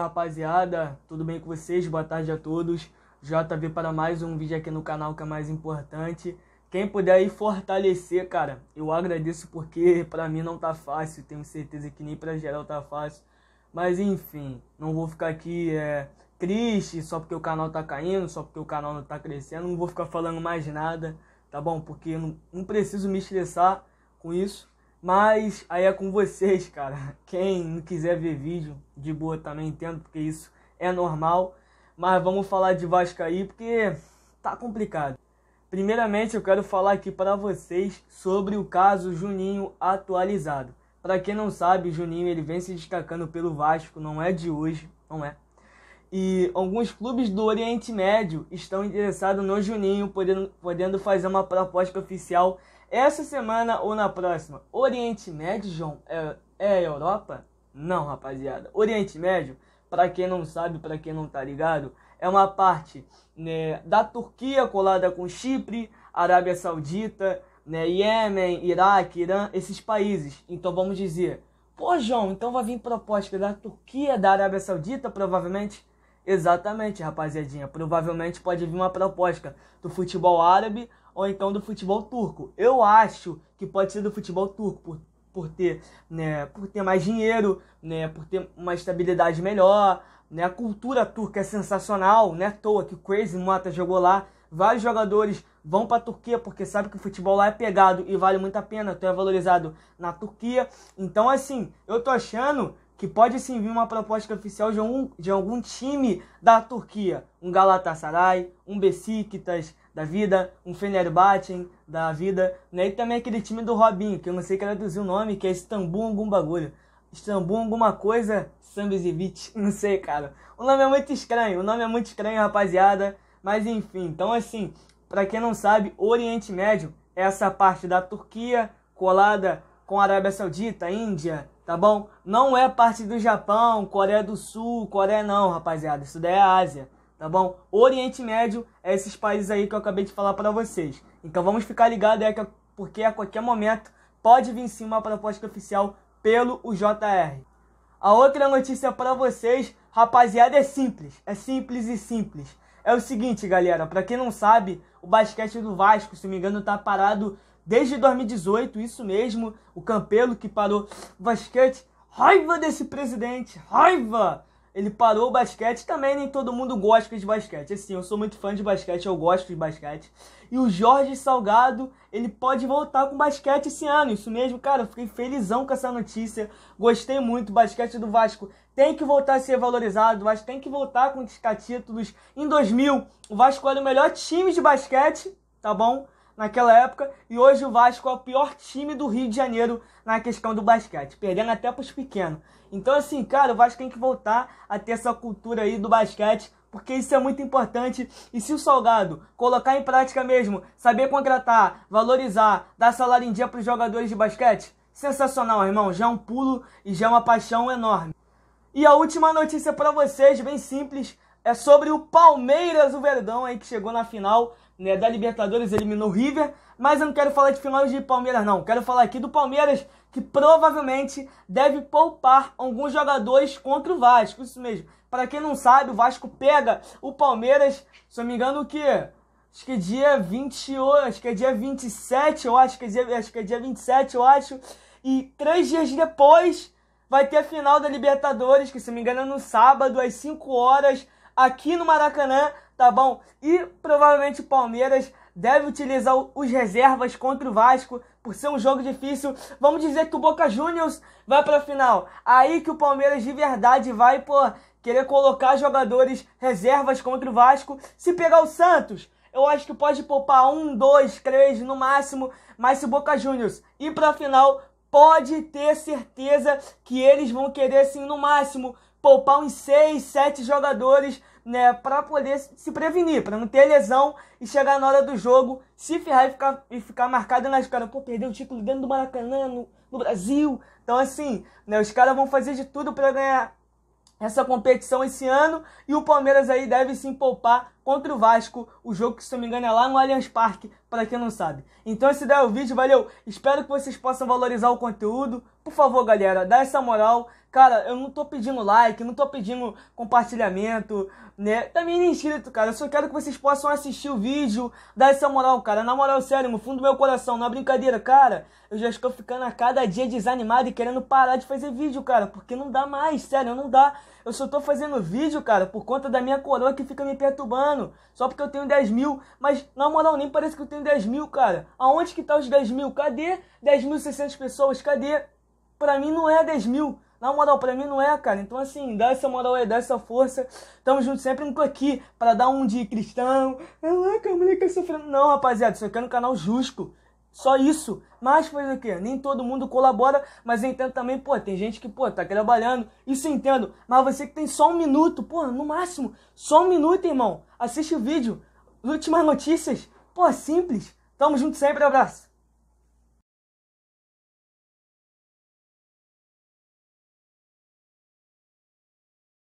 rapaziada, tudo bem com vocês? Boa tarde a todos. JV para mais um vídeo aqui no canal, que é mais importante. Quem puder aí fortalecer, cara, eu agradeço, porque pra mim não tá fácil. Tenho certeza que nem pra geral tá fácil. Mas enfim, não vou ficar aqui triste só porque o canal tá caindo, só porque o canal não tá crescendo. Não vou ficar falando mais nada, tá bom? Porque eu não preciso me estressar com isso. Mas aí é com vocês, cara. Quem não quiser ver vídeo, de boa também, entendo, porque isso é normal. Mas vamos falar de Vasco aí, porque tá complicado. Primeiramente, eu quero falar aqui para vocês sobre o caso Juninho atualizado. Para quem não sabe, Juninho ele vem se destacando pelo Vasco, não é de hoje, não é. E alguns clubes do Oriente Médio estão interessados no Juninho, podendo fazer uma proposta oficial essa semana ou na próxima. Oriente Médio, João, é Europa? Não, rapaziada. Oriente Médio, para quem não sabe, para quem não tá ligado, é uma parte, né, da Turquia colada com Chipre, Arábia Saudita, né, Iêmen, Iraque, Irã, esses países. Então vamos dizer, pô, João, então vai vir proposta da Turquia, da Arábia Saudita, provavelmente? Exatamente, rapaziadinha, provavelmente pode vir uma proposta do futebol árabe ou então do futebol turco. Eu acho que pode ser do futebol turco, por ter mais dinheiro, né, por ter uma estabilidade melhor, né? A cultura turca é sensacional, não é à toa que o Crazy Mota jogou lá. Vários jogadores vão para a Turquia porque sabe que o futebol lá é pegado e vale muito a pena, então é valorizado na Turquia. Então assim, eu tô achando que pode sim vir uma proposta oficial de algum time da Turquia. Um Galatasaray, um Besiktas da vida, um Fenelio da vida, né? E também aquele time do Robinho, que eu não sei traduzir o nome, que é Istambul algum bagulho. Istambul alguma coisa, Sambizivit, não sei, cara. O nome é muito estranho, rapaziada. Mas enfim, então assim, pra quem não sabe, Oriente Médio é essa parte da Turquia colada com a Arábia Saudita, Índia, tá bom? Não é parte do Japão, Coreia do Sul, Coreia não, rapaziada. Isso daí é a Ásia, tá bom? Oriente Médio é esses países aí que eu acabei de falar pra vocês. Então vamos ficar ligados aí, porque a qualquer momento pode vir sim uma proposta oficial pelo JR. A outra notícia pra vocês, rapaziada, é simples. É o seguinte, galera, pra quem não sabe, o basquete do Vasco, se não me engano, tá parado desde 2018, isso mesmo. O Campelo que parou o basquete, raiva desse presidente, raiva! Ele parou o basquete, também nem todo mundo gosta de basquete. Assim, eu sou muito fã de basquete, eu gosto de basquete. E o Jorge Salgado, ele pode voltar com basquete esse ano, isso mesmo, cara. Eu fiquei felizão com essa notícia, gostei muito. O basquete do Vasco tem que voltar a ser valorizado, o Vasco tem que voltar a conquistar títulos. Em 2000, o Vasco era o melhor time de basquete, tá bom? Naquela época, e hoje o Vasco é o pior time do Rio de Janeiro na questão do basquete, perdendo até para os pequenos. Então assim, cara, o Vasco tem que voltar a ter essa cultura aí do basquete, porque isso é muito importante. E se o Salgado colocar em prática mesmo, saber contratar, valorizar, dar salário em dia para os jogadores de basquete, sensacional, irmão, já é um pulo e já é uma paixão enorme. E a última notícia para vocês, bem simples, é sobre o Palmeiras, o Verdão aí que chegou na final, né, da Libertadores, eliminou o River. Mas eu não quero falar de final de Palmeiras não, quero falar aqui do Palmeiras, que provavelmente deve poupar alguns jogadores contra o Vasco, isso mesmo. Para quem não sabe, o Vasco pega o Palmeiras, se eu não me engano, o quê? Acho que é dia 28, acho que é dia 27, eu acho, acho que é dia 27, e 3 dias depois vai ter a final da Libertadores, que se eu não me engano é no sábado, às 5 horas, aqui no Maracanã, tá bom? E provavelmente o Palmeiras deve utilizar os reservas contra o Vasco, por ser um jogo difícil. Vamos dizer que o Boca Juniors vai pra final. Aí que o Palmeiras de verdade vai, pô, querer colocar jogadores reservas contra o Vasco. Se pegar o Santos, eu acho que pode poupar 1, 2, 3 no máximo. Mas se o Boca Juniors ir pra final, pode ter certeza que eles vão querer, assim, no máximo, poupar uns 6, 7 jogadores, né, pra poder se prevenir, pra não ter lesão e chegar na hora do jogo, se ferrar e ficar marcado nas caras. Pô, perdeu o título dentro do Maracanã, no Brasil. Então assim, né, os caras vão fazer de tudo pra ganhar essa competição esse ano, e o Palmeiras aí deve se poupar contra o Vasco, o jogo que, se não me engano, é lá no Allianz Parque, para quem não sabe. Então esse daí é o vídeo, valeu? Espero que vocês possam valorizar o conteúdo. Por favor, galera, dá essa moral. Cara, eu não tô pedindo like, não tô pedindo compartilhamento, né? Também nem inscrito, cara. Eu só quero que vocês possam assistir o vídeo, dar essa moral, cara. Na moral, sério, no fundo do meu coração, não é brincadeira, cara. Eu já estou ficando a cada dia desanimado e querendo parar de fazer vídeo, cara. Porque não dá mais, sério, não dá. Eu só tô fazendo vídeo, cara, por conta da minha coroa que fica me perturbando. Só porque eu tenho 10 mil. Mas, na moral, nem parece que eu tenho 10 mil, cara. Aonde que tá os 10 mil? Cadê 10.600 pessoas? Cadê? Pra mim não é 10 mil. Na moral, pra mim não é, cara. Então, assim, dá essa moral aí, dá essa força. Tamo junto sempre, não tô aqui pra dar um de cristão. Caraca, moleque sofrendo. Não, rapaziada, isso aqui é um canal justo. Só isso. Mas fazer o quê? Nem todo mundo colabora, mas eu entendo também, pô, tem gente que, pô, tá trabalhando. Isso eu entendo. Mas você que tem só um minuto, pô, no máximo, só um minuto, irmão. Assiste o vídeo. Últimas notícias. Pô, simples. Tamo junto sempre, abraço.